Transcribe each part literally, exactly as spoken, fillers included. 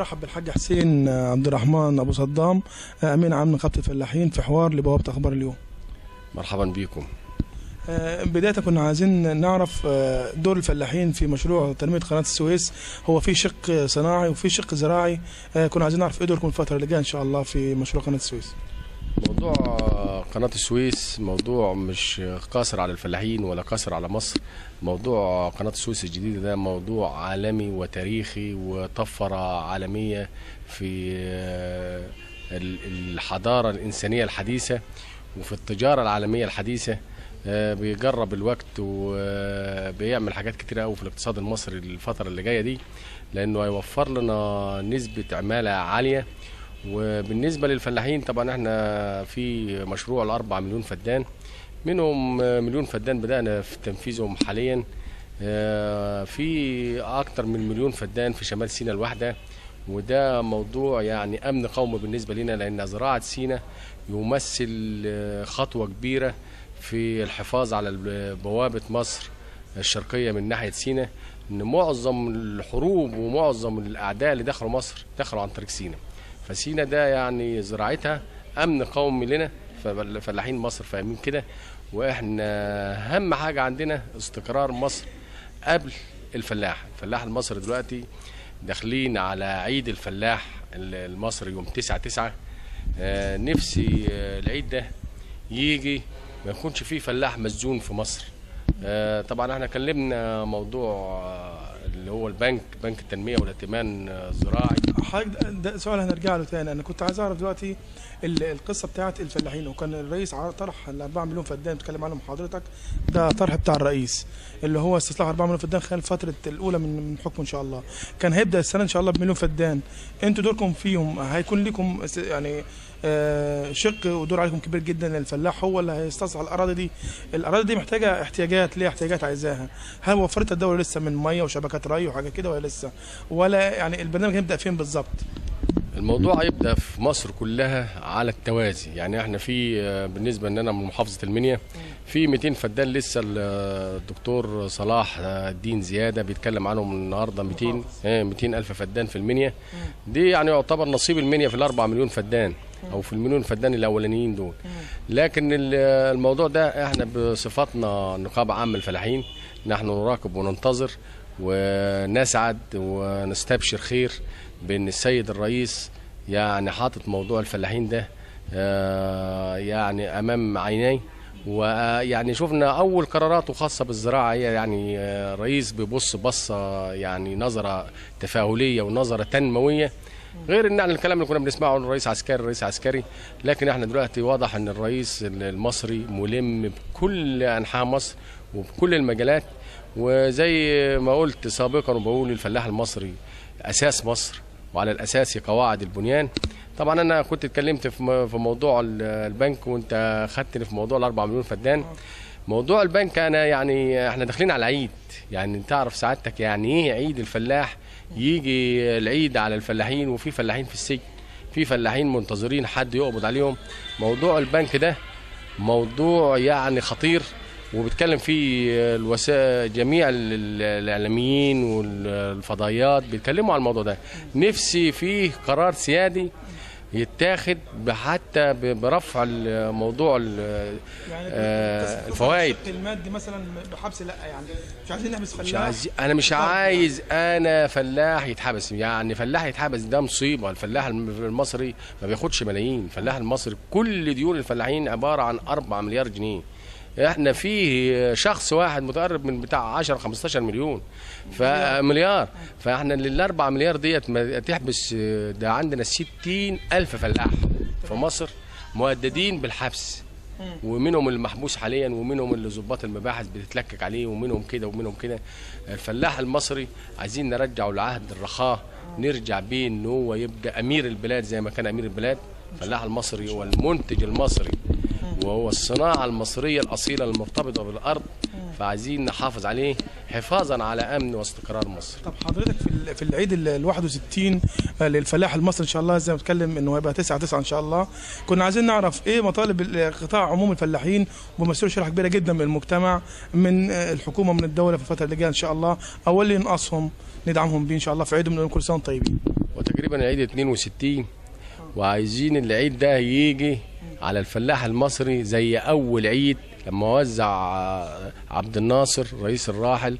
برحب بالحاج حسين عبد الرحمن ابو صدام امين عام نقابه الفلاحين في حوار لبوابه اخبار اليوم. مرحبا بكم. بدايه كنا عايزين نعرف دور الفلاحين في مشروع تنميه قناه السويس، هو في شق صناعي وفي شق زراعي، كنا عايزين نعرف ايه دوركم الفتره اللي جايه ان شاء الله في مشروع قناه السويس. موضوع قناة السويس موضوع مش قاصر على الفلاحين ولا قاصر على مصر، موضوع قناة السويس الجديدة ده موضوع عالمي وتاريخي وطفرة عالمية في الحضارة الإنسانية الحديثة وفي التجارة العالمية الحديثة. بيجرب الوقت وبيعمل حاجات كتير قوي في الاقتصاد المصري الفترة اللي جاية دي، لأنه هيوفر لنا نسبة عمالة عالية. وبالنسبه للفلاحين طبعا احنا في مشروع الاربع مليون فدان، منهم مليون فدان بدانا في تنفيذهم حاليا، في اكتر من مليون فدان في شمال سيناء الواحده، وده موضوع يعني امن قومي بالنسبه لنا، لان زراعه سيناء يمثل خطوه كبيره في الحفاظ على بوابه مصر الشرقيه من ناحيه سيناء، ان معظم الحروب ومعظم الاعداء اللي دخلوا مصر دخلوا عن طريق سيناء. فسينا ده يعني زراعتها امن قومي لنا، ففلاحين مصر فاهمين كده، واحنا اهم حاجه عندنا استقرار مصر قبل الفلاح. الفلاح المصري دلوقتي داخلين على عيد الفلاح المصري يوم تسعة تسعة، نفسي العيد ده يجي ما يكونش فيه فلاح مسجون في مصر. طبعا احنا كلمنا موضوع اللي هو البنك بنك التنميه والائتمان الزراعي. حضرتك ده سؤال هنرجع له تاني، انا كنت عايز اعرف دلوقتي القصه بتاعه الفلاحين، وكان الرئيس طرح ال أربعة مليون فدان بتتكلم عنهم حضرتك، ده طرح بتاع الرئيس اللي هو استصلاح أربعة مليون فدان خلال الفتره الاولى من حكمه ان شاء الله، كان هيبدا السنه ان شاء الله بمليون فدان، انتوا دوركم فيهم هيكون لكم يعني شق ودور عليكم كبير جدا، الفلاح هو اللي هيستصلح الاراضي دي، الاراضي دي محتاجه احتياجات، ليه احتياجات عايزاها، هل وفرتها الدوله لسه من ميه وشبكات ري وحاجه كده ولا لسه، ولا يعني البرنامج هيبدا فين بالظبط؟ الموضوع هيبدا في مصر كلها على التوازي، يعني احنا في بالنسبه ان انا من محافظه المنيا في مئتين فدان لسه الدكتور صلاح الدين زياده بيتكلم عنهم النهارده مئتين مئتين الف فدان في المنيا دي، يعني يعتبر نصيب المنيا في الأربعة مليون فدان او في المليون فدان الاولانيين دول. لكن الموضوع ده احنا بصفتنا نقابه عامه الفلاحين نحن نراقب وننتظر ونسعد ونستبشر خير بان السيد الرئيس يعني حاطط موضوع الفلاحين ده يعني امام عيني، ويعني شفنا اول قراراته خاصه بالزراعه هي يعني الرئيس بيبص بصه يعني نظره تفاؤليه ونظره تنمويه، غير ان احنا الكلام اللي كنا بنسمعه عن الرئيس عسكري الرئيس عسكري، لكن احنا دلوقتي واضح ان الرئيس المصري ملم بكل انحاء مصر وبكل المجالات، وزي ما قلت سابقا وبقول الفلاح المصري اساس مصر وعلى الاساس قواعد البنيان. طبعا انا كنت اتكلمت في موضوع البنك وانت خدتني في موضوع الأربعة مليون فدان. موضوع البنك انا يعني احنا داخلين على عيد، يعني انت تعرف سعادتك يعني ايه عيد الفلاح، يجي العيد على الفلاحين وفي فلاحين في السجن، في فلاحين منتظرين حد يقبض عليهم. موضوع البنك ده موضوع يعني خطير وبتكلم فيه الوسائل جميع الاعلاميين والفضائيات بيتكلموا عن الموضوع ده، نفسي فيه قرار سيادي يتاخد حتى برفع الموضوع يعني الفوائد المادي مثلا بحبس، لا يعني مش عايزين نحبس فلاح، مش عايز انا مش عايز انا فلاح يتحبس، يعني فلاح يتحبس ده مصيبه. الفلاح المصري ما بياخدش ملايين، الفلاح المصري كل ديون الفلاحين عباره عن أربعة مليار جنيه، احنا فيه شخص واحد متقرب من بتاع عشرة خمستاشر مليون فمليار، فاحنا لل أربعة مليار ديت ما تحبس، ده عندنا ستين ألف فلاح في مصر مهددين بالحبس، ومنهم المحبوس حاليا ومنهم اللي ظباط المباحث بتتلكك عليه ومنهم كده ومنهم كده. الفلاح المصري عايزين نرجعه لعهد الرخاء، نرجع بيه ان هو يبقى امير البلاد زي ما كان امير البلاد. الفلاح المصري هو المنتج المصري وهو الصناعة المصرية الأصيلة المرتبطة بالأرض، فعايزين نحافظ عليه حفاظا على أمن واستقرار مصر. طب حضرتك في العيد ال واحد وستين للفلاح المصري إن شاء الله زي ما بتكلم إنه هيبقى تسعة تسعة إن شاء الله، كنا عايزين نعرف إيه مطالب قطاع عموم الفلاحين وبيمثلوا شريحة كبيرة جدا من المجتمع من الحكومة من الدولة في الفترة اللي جاية إن شاء الله، أو اللي ينقصهم ندعمهم بيه إن شاء الله في عيدهم، كل سنة وأنتم طيبين. وتقريبا العيد اتنين وستين، وعايزين العيد ده يجي على الفلاح المصري زي اول عيد لما وزع عبد الناصر رئيس الراحل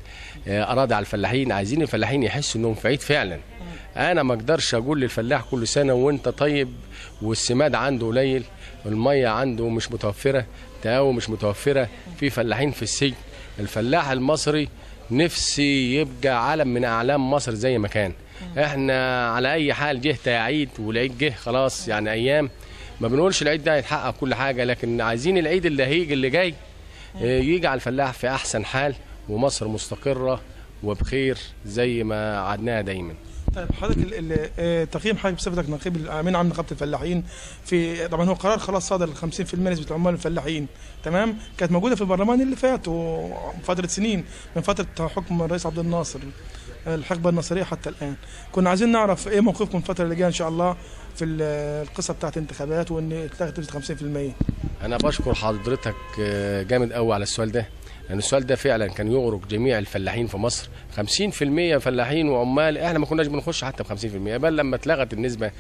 اراضي على الفلاحين. عايزين الفلاحين يحسوا انهم في عيد فعلا. انا ما اقدرش اقول للفلاح كل سنه وانت طيب والسماد عنده قليل، الميه عنده مش متوفره، التقاوي مش متوفره، في فلاحين في السجن. الفلاح المصري نفسي يبقى علم من اعلام مصر زي ما كان. احنا على اي حال جه تعيد والعيد جه خلاص، يعني ايام ما بنقولش العيد ده هيتحقق كل حاجه، لكن عايزين العيد اللي هيجي اللي جاي يجي على الفلاح في احسن حال ومصر مستقره وبخير زي ما عدناها دايما. طيب حضرتك تقييم حضرتك بصفتك نقيب امين عام نقابه الفلاحين، في طبعا هو قرار خلاص صادر خمسين بالمية نسبه عمال الفلاحين، تمام، كانت موجوده في البرلمان اللي فات وفتره سنين من فتره حكم الرئيس عبد الناصر الحقبه الناصريه حتى الان. كنا عايزين نعرف ايه موقفكم الفتره اللي جايه ان شاء الله في القصه بتاعت الانتخابات وان اتلغت خمسين بالمية. انا بشكر حضرتك جامد قوي على السؤال ده، لأن يعني السؤال ده فعلا كان يغرق جميع الفلاحين في مصر. خمسين بالمية فلاحين وعمال، احنا ما كناش بنخش حتى ب خمسين بالمية، بل لما اتلغت النسبه.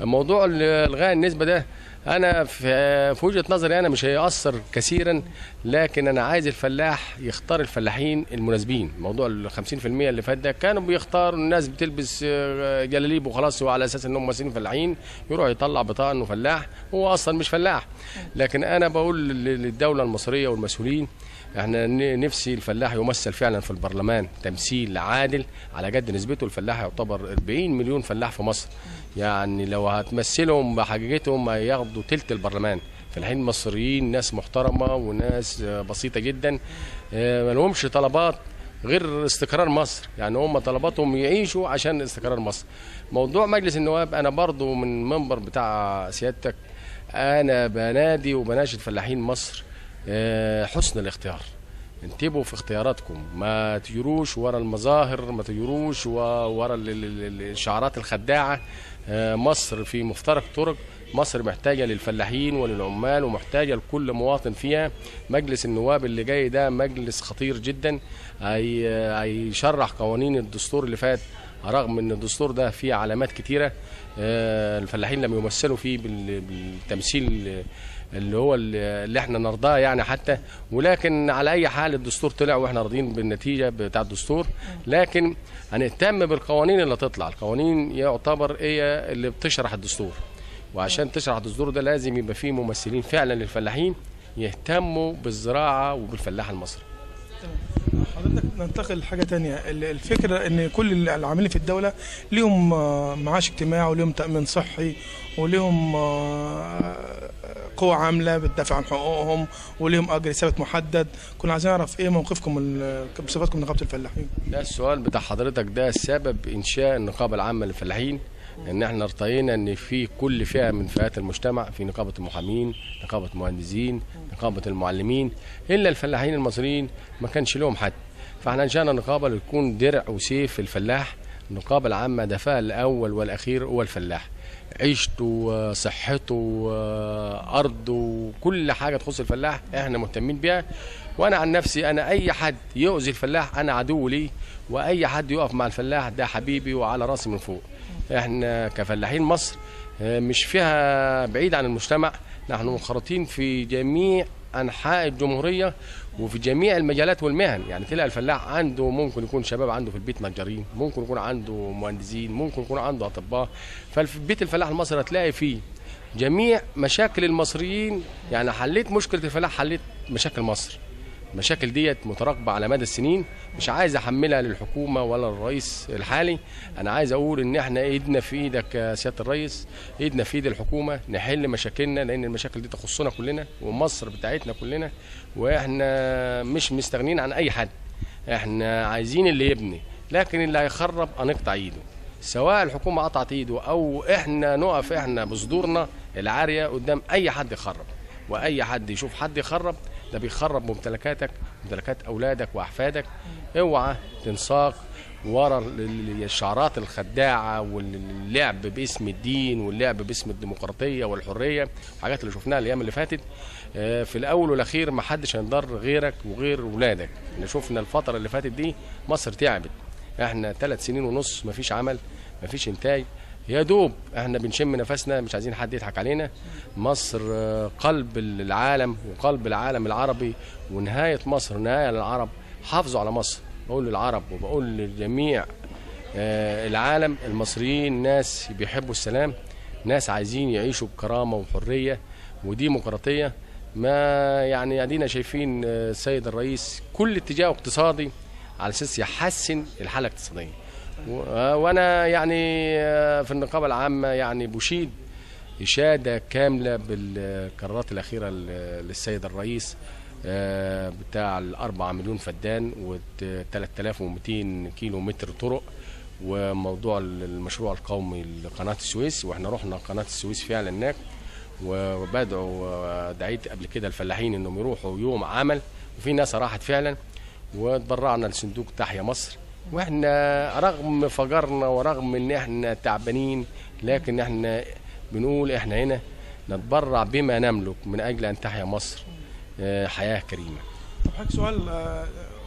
موضوع الغاء النسبه ده انا في وجهه نظري انا مش هيأثر كثيرا، لكن انا عايز الفلاح يختار الفلاحين المناسبين. موضوع ال خمسين بالمية اللي فات ده كانوا بيختاروا الناس بتلبس جلاليب وخلاص، وعلى اساس انهم ممثلين فلاحين يروح يطلع بطاقه انه فلاح، هو اصلا مش فلاح. لكن انا بقول للدوله المصريه والمسؤولين، احنا نفسي الفلاح يمثل فعلا في البرلمان تمثيل عادل على قد نسبته. الفلاح يعتبر أربعين مليون فلاح في مصر، يعني لو هتمثلهم بحقيقتهم هياخدوا تلت البرلمان. فلاحين مصريين ناس محترمه وناس بسيطه جدا، ما لهمش طلبات غير استقرار مصر، يعني هم طلباتهم يعيشوا عشان استقرار مصر. موضوع مجلس النواب انا برضو من منبر بتاع سيادتك انا بنادي وبناشد فلاحين مصر حسن الاختيار، انتبهوا في اختياراتكم، ما تجروش ورا المظاهر، ما تجروش ورا الشعارات الخداعه. مصر في مفترق طرق، مصر محتاجه للفلاحين وللعمال ومحتاجه لكل مواطن فيها. مجلس النواب اللي جاي ده مجلس خطير جدا، هيشرح قوانين الدستور اللي فات، رغم ان الدستور ده فيه علامات كتيره الفلاحين لم يمثلوا فيه بالتمثيل اللي هو اللي احنا نرضاه يعني حتى، ولكن على اي حال الدستور طلع واحنا راضيين بالنتيجه بتاع الدستور، لكن هنهتم بالقوانين اللي تطلع. القوانين يعتبر هي اللي بتشرح الدستور، وعشان تشرح الدستور ده لازم يبقى فيه ممثلين فعلا للفلاحين يهتموا بالزراعه وبالفلاح المصري. حضرتك ننتقل لحاجه ثانيه، الفكره ان كل العاملين في الدوله ليهم معاش اجتماعي وليهم تامين صحي وليهم قوى عامله بتدافع عن حقوقهم وليهم اجر ثابت محدد، كنا عايزين نعرف ايه موقفكم بصفتكم نقابه الفلاحين؟ ده السؤال بتاع حضرتك ده سبب انشاء النقابه العامه للفلاحين، ان احنا ارتئينا ان في كل فئه من فئات المجتمع، في نقابه المحامين، نقابه المهندسين، نقابه المعلمين، الا الفلاحين المصريين ما كانش لهم حد. فاحنا انشانا نقابه لتكون درع وسيف الفلاح. النقابه العامه دفاع الاول والاخير هو الفلاح، عيشته وصحته وارضه وكل حاجه تخص الفلاح احنا مهتمين بيها. وانا عن نفسي انا اي حد يؤذي الفلاح انا عدو ليه، واي حد يقف مع الفلاح ده حبيبي وعلى راسي من فوق. احنا كفلاحين مصر مش فيها بعيد عن المجتمع، نحن منخرطين في جميع انحاء الجمهوريه وفي جميع المجالات والمهن. يعني تلاقي الفلاح عنده ممكن يكون شباب عنده في البيت نجارين، ممكن يكون عنده مهندسين، ممكن يكون عنده اطباء. فبيت الفلاح المصري هتلاقي فيه جميع مشاكل المصريين. يعني حليت مشكله الفلاح حليت مشاكل مصر. المشاكل ديت متراكبه على مدى السنين، مش عايز احملها للحكومه ولا الرئيس الحالي. انا عايز اقول ان احنا ايدنا في ايدك يا سياده الرئيس، ايدنا في ايد الحكومه، نحل مشاكلنا لان المشاكل دي تخصنا كلنا ومصر بتاعتنا كلنا، واحنا مش مستغنين عن اي حد. احنا عايزين اللي يبني، لكن اللي هيخرب هنقطع ايده، سواء الحكومه قطعت ايده او احنا نقف احنا بصدورنا العاريه قدام اي حد يخرب. واي حد يشوف حد يخرب ده بيخرب ممتلكاتك، ممتلكات اولادك واحفادك. اوعى تنساق ورا الشعارات الخداعه واللعب باسم الدين واللعب باسم الديمقراطيه والحريه، الحاجات اللي شفناها الايام اللي فاتت. في الاول والاخير ما حدش هينضر غيرك وغير ولادك. احنا شفنا الفتره اللي فاتت دي مصر تعبت، احنا ثلاث سنين ونص مفيش عمل مفيش انتاج. يا دوب احنا بنشم نفسنا، مش عايزين حد يضحك علينا. مصر قلب العالم وقلب العالم العربي، ونهاية مصر نهاية للعرب. حافظوا على مصر. بقول للعرب وبقول لجميع العالم، المصريين ناس بيحبوا السلام، ناس عايزين يعيشوا بكرامة وحرية وديمقراطية. ما يعني ادينا شايفين السيد الرئيس كل اتجاه اقتصادي على اساس يحسن الحاله الاقتصاديه. وانا يعني في النقابه العامه يعني بشيد اشاده كامله بالقرارات الاخيره للسيد الرئيس بتاع الأربعة مليون فدان وثلاثة آلاف ومئتين كيلو متر طرق، وموضوع المشروع القومي لقناه السويس. واحنا رحنا قناه السويس فعلا هناك، وبدعوا دعيت قبل كده الفلاحين انهم يروحوا يوم عمل، وفي ناس راحت فعلا، وتبرعنا لصندوق تحيا مصر. واحنا رغم فقرنا ورغم ان احنا تعبانين، لكن احنا بنقول احنا هنا نتبرع بما نملك من اجل ان تحيا مصر حياه كريمه. طب حضرتك سؤال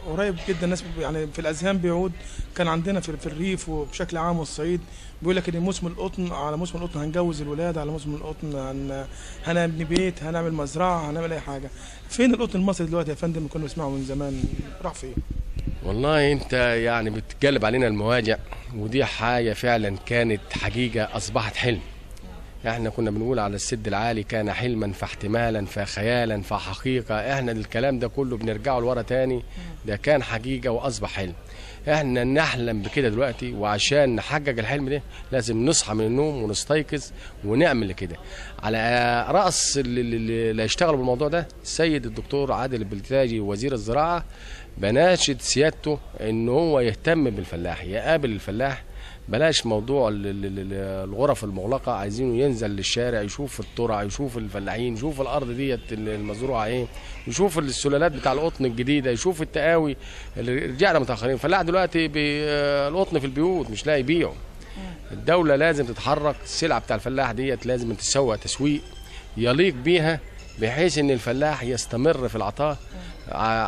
قريب جدا، الناس يعني في الاذهان بيعود، كان عندنا في الريف وبشكل عام والصعيد بيقول لك ان موسم القطن، على موسم القطن هنجوز الولاد، على موسم القطن هن... هنبني بيت، هنعمل مزرعه، هنعمل اي حاجه. فين القطن المصري دلوقتي يا فندم؟ كنا بنسمعه من زمان، راح فين؟ والله انت يعني بتتقلب علينا المواجع، ودي حاجه فعلا كانت حقيقه اصبحت حلم. احنا كنا بنقول على السد العالي كان حلما فاحتمالا فخيالا فحقيقه، احنا الكلام ده كله بنرجعه لورا تاني، ده كان حقيقه واصبح حلم. احنا نحلم بكده دلوقتي، وعشان نحقق الحلم ده لازم نصحى من النوم ونستيقظ ونعمل كده. على راس اللي هيشتغلوا بالموضوع ده السيد الدكتور عادل البلتاجي وزير الزراعه، بناشد سيادته ان هو يهتم بالفلاح، يقابل الفلاح، بلاش موضوع الغرف المغلقه، عايزينه ينزل للشارع يشوف الترع، يشوف الفلاحين، يشوف الارض ديت المزروعه ايه، يشوف السلالات بتاع القطن الجديده، يشوف التقاوي اللي رجعنا متاخرين. الفلاح دلوقتي القطن في البيوت مش لاقي يبيعه. الدوله لازم تتحرك، السلعه بتاع الفلاح ديت لازم تتسوق تسويق يليق بيها، بحيث ان الفلاح يستمر في العطاء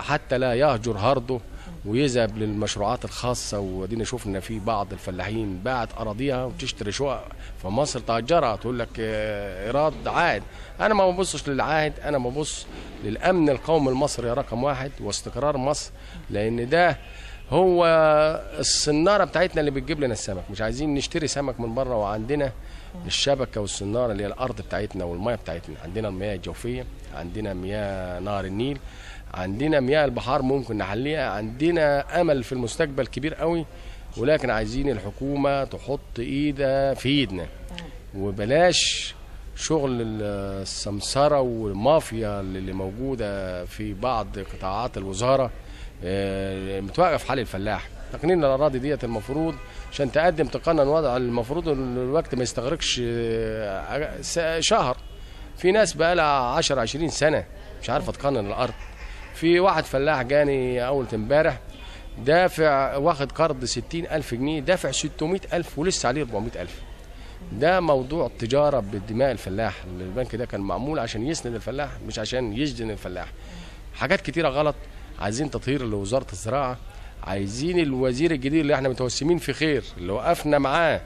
حتى لا يهجر هرده ويذهب للمشروعات الخاصه. ودينا شفنا في بعض الفلاحين باعت اراضيها وتشتري شقق في مصر تاجرها، تقول لك ايراد عائد. انا ما ببصش للعائد، انا ببص للامن القومي المصري رقم واحد واستقرار مصر، لان ده هو الصناره بتاعتنا اللي بتجيب لنا السمك. مش عايزين نشتري سمك من بره، وعندنا الشبكه والصناره اللي هي الارض بتاعتنا والميه بتاعتنا، عندنا المياه الجوفيه، عندنا مياه نهر النيل، عندنا مياه البحار ممكن نحليها، عندنا امل في المستقبل كبير قوي. ولكن عايزين الحكومه تحط ايدها في ايدنا، وبلاش شغل السمسره والمافيا اللي موجوده في بعض قطاعات الوزاره متوقف حل الفلاح. تقنين الاراضي ديت المفروض عشان تقدم تقنن وضع، المفروض الوقت ما يستغرقش شهر. في ناس بقى لها عشر عشرين سنه مش عارفه تقنن الارض. في واحد فلاح جاني اول امبارح دافع، واخد قرض ستين ألف جنيه، دافع ستمائة ألف ولسه عليه أربعمائة ألف. ده موضوع تجاره بدماء الفلاح. البنك ده كان معمول عشان يسند الفلاح مش عشان يجدن الفلاح. حاجات كتيره غلط، عايزين تطهير لوزاره الزراعه، عايزين الوزير الجديد اللي احنا متوسمين في خير، اللي وقفنا معاه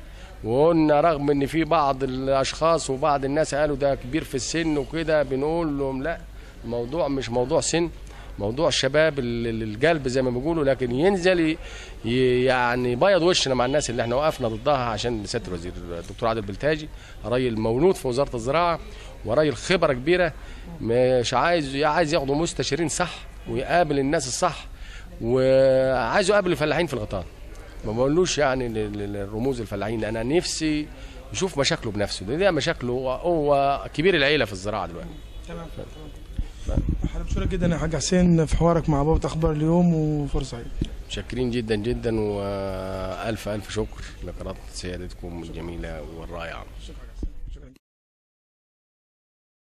وقلنا رغم ان في بعض الاشخاص وبعض الناس قالوا ده كبير في السن وكده، بنقول لهم لا، الموضوع مش موضوع سن، موضوع الشباب الجلب زي ما بيقولوا. لكن ينزل يعني بيض وشنا مع الناس اللي احنا وقفنا ضدها عشان نستر وزير. الدكتور عادل البلتاجي راجل مولود في وزاره الزراعه وراجل خبره كبيره، مش عايز عايز ياخدوا مستشارين صح ويقابل الناس الصح، وعايزه يقابل الفلاحين في الغطاء. ما بقولوش يعني الرموز الفلاحين، انا نفسي يشوف مشاكله بنفسه، ده, ده مشاكله هو كبير العيله في الزراعه دلوقتي. تمام تمام. حابب اشكرك جدا يا حاج حسين في حوارك مع بابا اخبار اليوم، وفرصه متشكرين جدا جدا، والف الف شكر لقناه سيادتكم الجميله والرائعه.